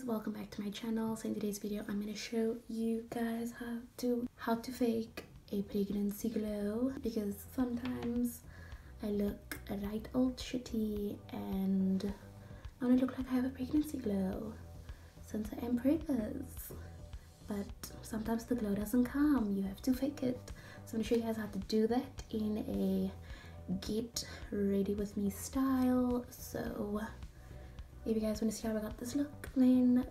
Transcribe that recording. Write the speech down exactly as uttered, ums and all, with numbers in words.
guys, welcome back to my channel. So in today's video I'm going to show you guys how to how to fake a pregnancy glow, because sometimes I look right old shitty and I want to look like I have a pregnancy glow since I am preggers, but sometimes the glow doesn't come, you have to fake it. So I'm going to show you guys how to do that in a get ready with me style. So if you guys want to see how I got this look, then